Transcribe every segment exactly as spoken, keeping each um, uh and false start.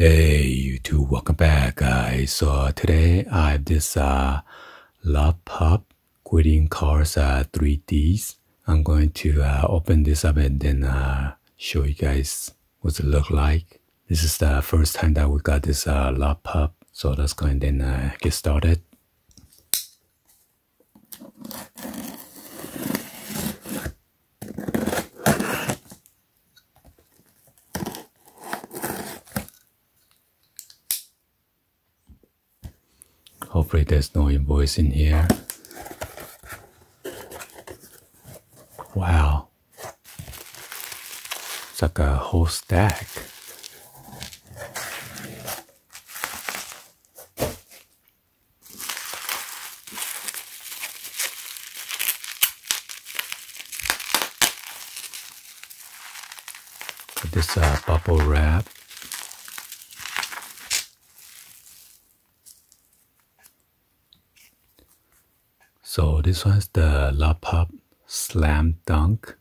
Hey YouTube, welcome back guys. So today I have this uh, LovePop greeting cards uh, three Ds. I'm going to uh, open this up and then uh, show you guys what it looks like. This is the first time that we got this uh, LovePop. So let's go and then uh, get started. Hopefully there's no invoice in here. Wow. It's like a whole stack. Put this uh, bubble wrap. So this one's the LovePop Slam Dunk.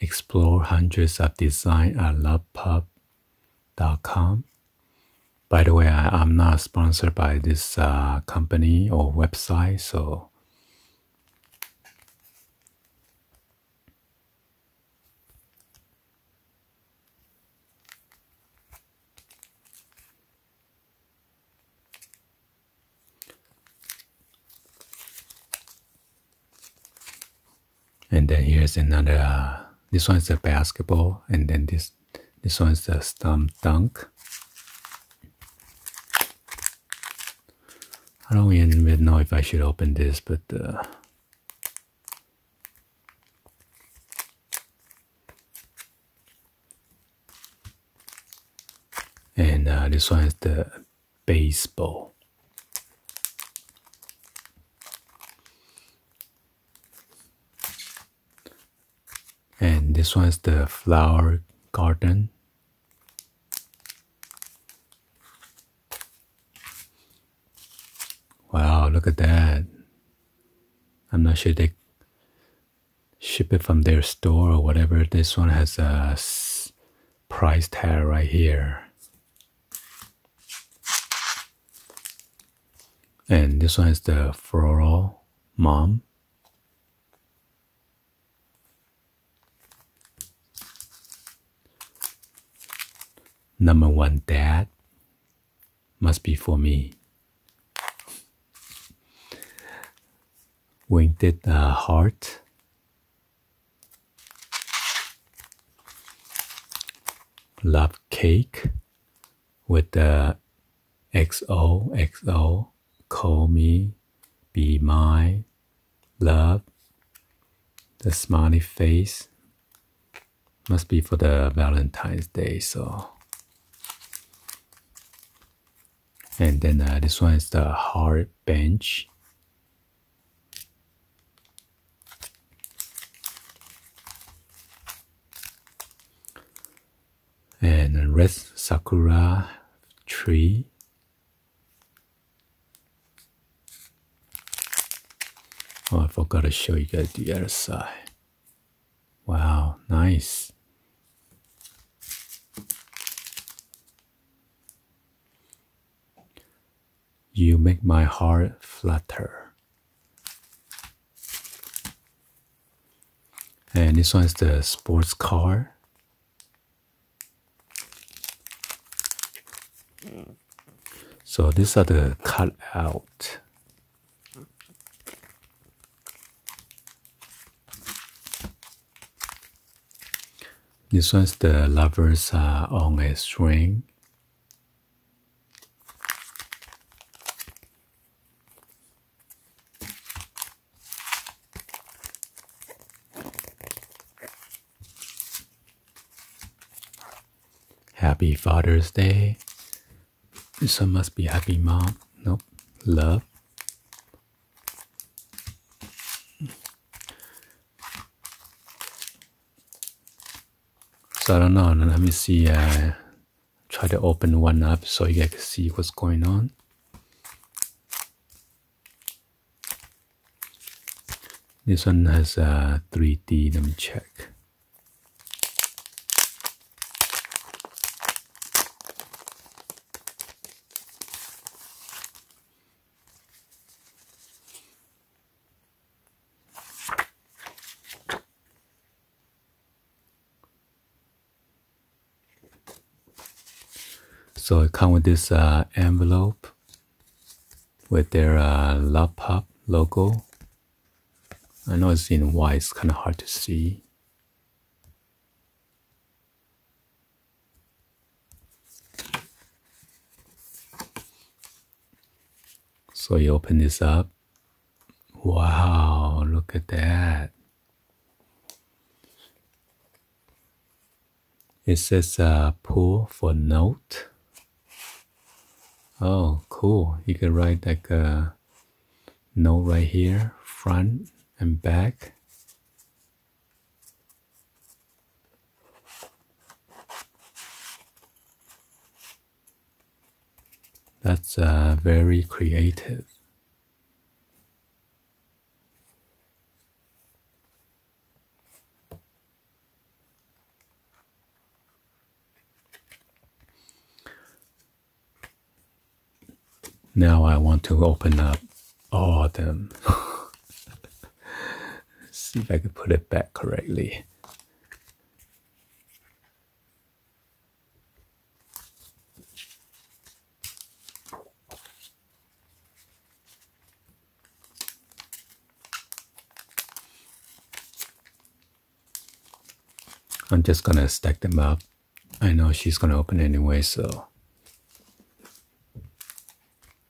Explore hundreds of design at LovePop dot com. By the way, I, I'm not sponsored by this uh, company or website, so and then here's another, uh, this one's a basketball, and then this this one's a slam dunk. I don't even know if I should open this, but uh, and uh, this one is the baseball. And this one is the flower garden. Wow, look at that. I'm not sure they ship it from their store or whatever. This one has a price tag right here. And this one is the floral mom. Number one dad, must be for me. Winged uh, heart. Love cake with the X O X O, call me, be mine, love. The smiley face must be for the Valentine's Day, so. And then uh, this one is the hard bench. And red sakura tree. Oh, I forgot to show you guys the other side. Wow, nice. You make my heart flutter. And this one is the sports car. So these are the cutout. This one is the lovers uh, on a string. Happy Father's Day. This one must be happy mom. Nope. Love. So I don't know. Let me see. Uh, try to open one up so you guys can see what's going on. This one has uh, three D. Let me check. So it comes with this uh, envelope with their uh, LovePop logo. I know it's in white, it's kind of hard to see. So you open this up. Wow, look at that. It says uh, pull for note. Oh, cool. You can write like a note right here, front and back. That's uh, very creative. Now I want to open up all of them. See if I can put it back correctly. I'm just gonna stack them up. I know she's gonna open anyway, so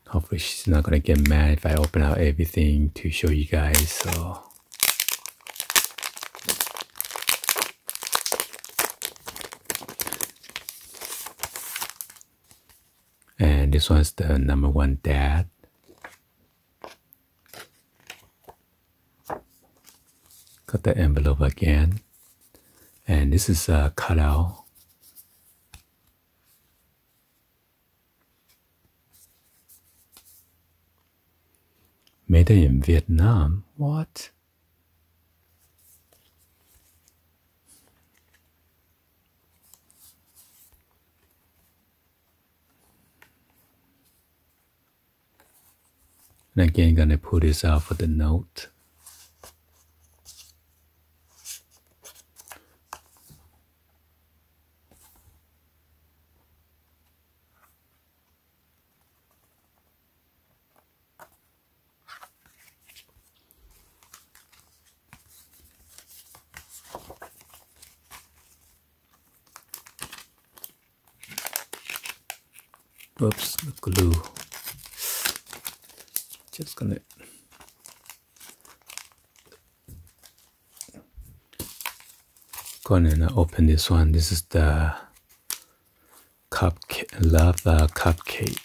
hopefully she's not gonna get mad if I open out everything to show you guys, so. And this one's the number one dad. Got the envelope again. And this is a cutout. Made in Vietnam. What? And again, gonna pull this out for the note. Oops, glue. Just gonna gonna open this one. This is the cupcake, love uh, cupcake.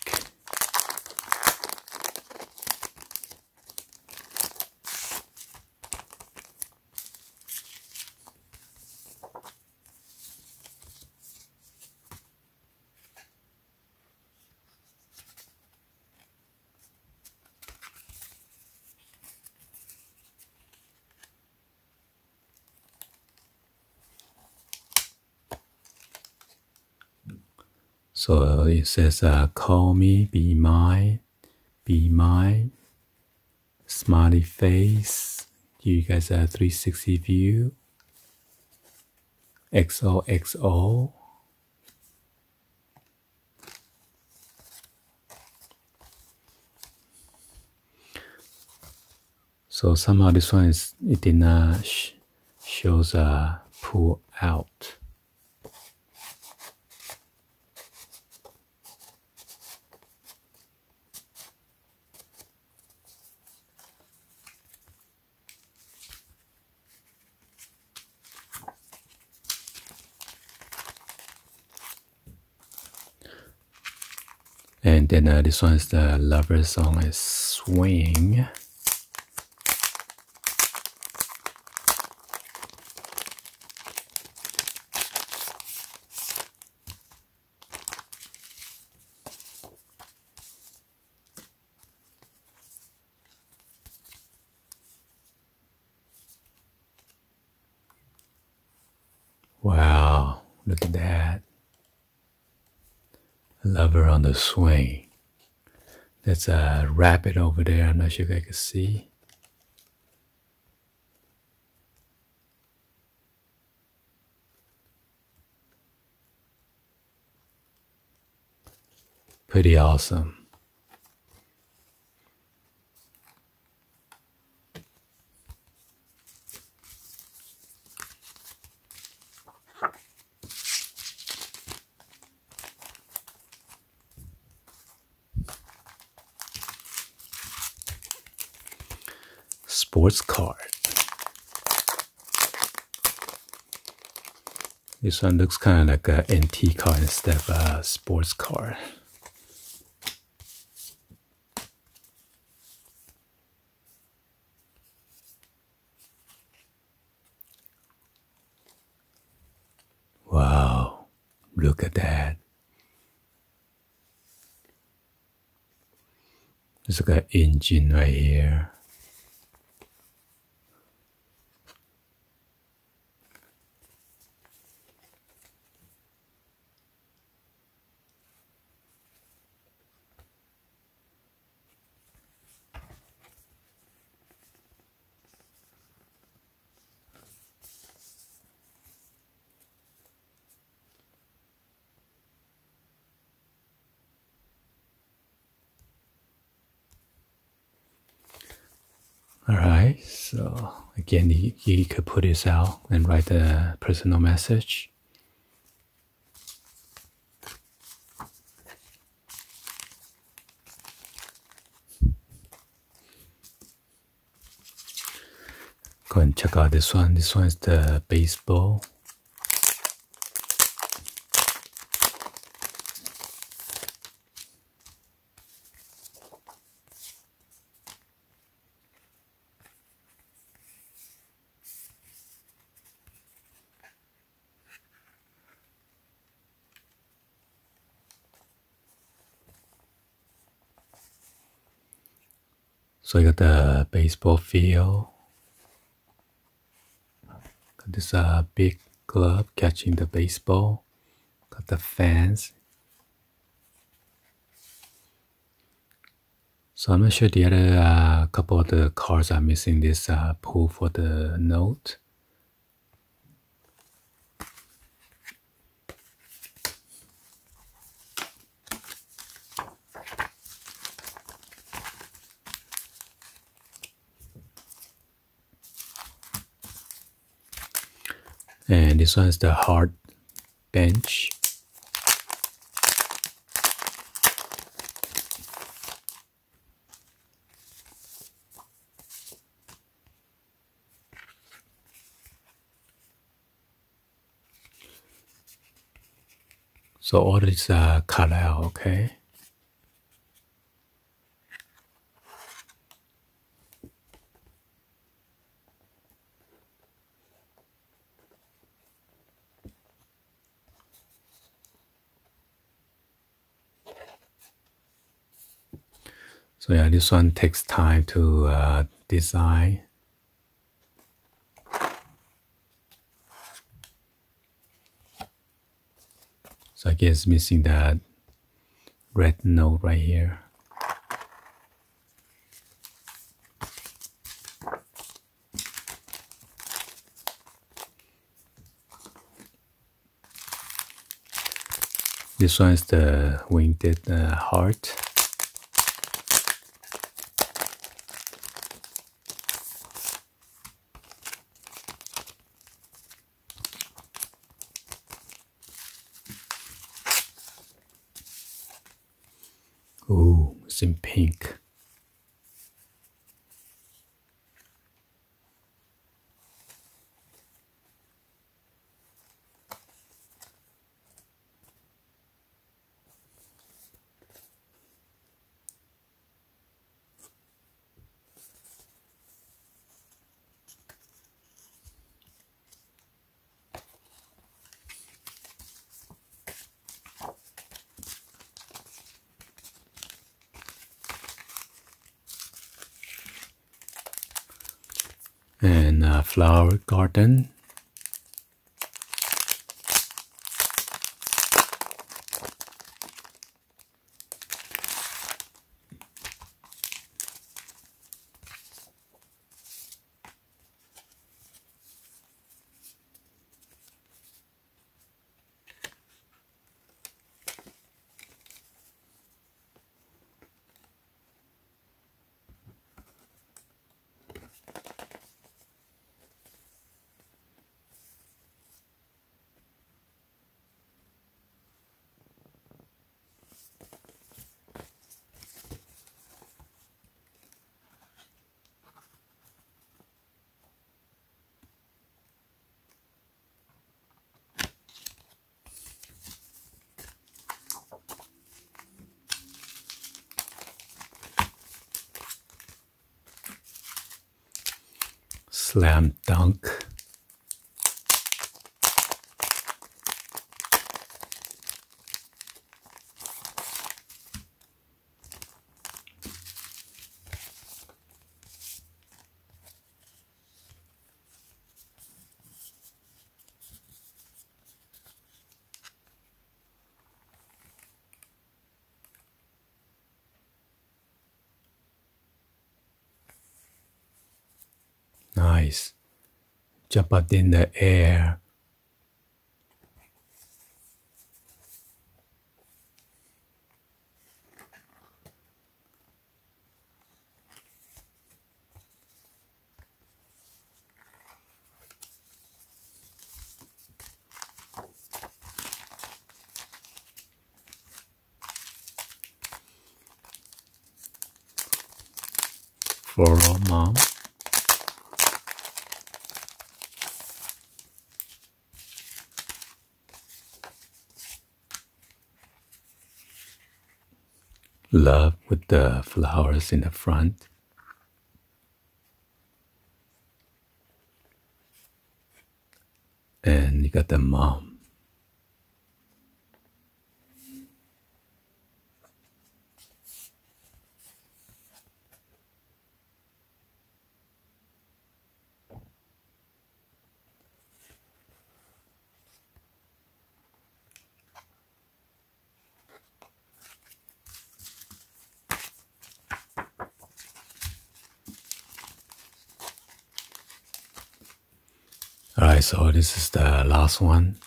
So it says, uh, call me, be mine, be mine, smiley face, you guys have three sixty view, X O X O, so somehow this one is, it did not sh shows uh, pull out. And then uh, this one is the lover song is Swing. Wow, look at that. Lover on the swing. That's a rabbit over there. I'm not sure if I can see. pretty awesome. Sports card. This one looks kind of like an N T card instead of a sports card. Wow, look at that. It's like an engine right here. Alright, so again, you, you could put this out and write a personal message. Go and check out this one. This one is the baseball. So you got the baseball field, got this uh, big glove catching the baseball, got the fans. So I'm not sure the other uh, couple of the cards are missing this uh, pull for the note. And this one is the hard bench. So all these are cut out, okay? So yeah, this one takes time to uh, design. So I guess missing that red note right here. This one is the winged uh, heart. Ooh, it's in pink. And a flower garden. slam dunk. Nice. Jump up in the air. For all mom. Love with the flowers in the front. And you got the mom. Alright, so this is the last one.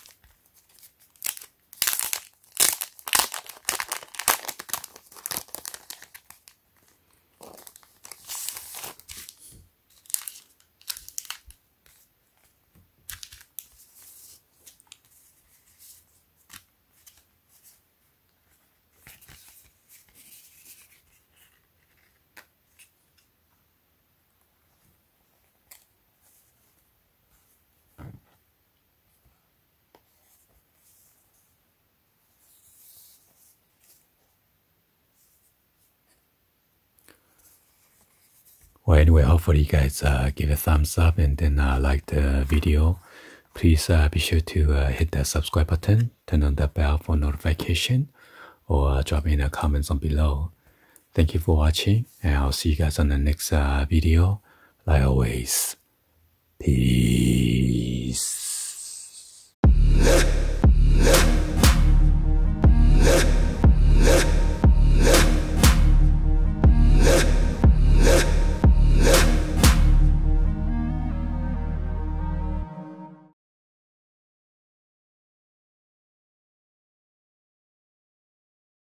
Well, anyway, hopefully you guys uh, give a thumbs up and then uh, like the video. Please uh, be sure to uh, hit that subscribe button, turn on the bell for notification, or uh, drop in the comments on below. Thank you for watching, and I'll see you guys on the next uh, video. Like always, peace.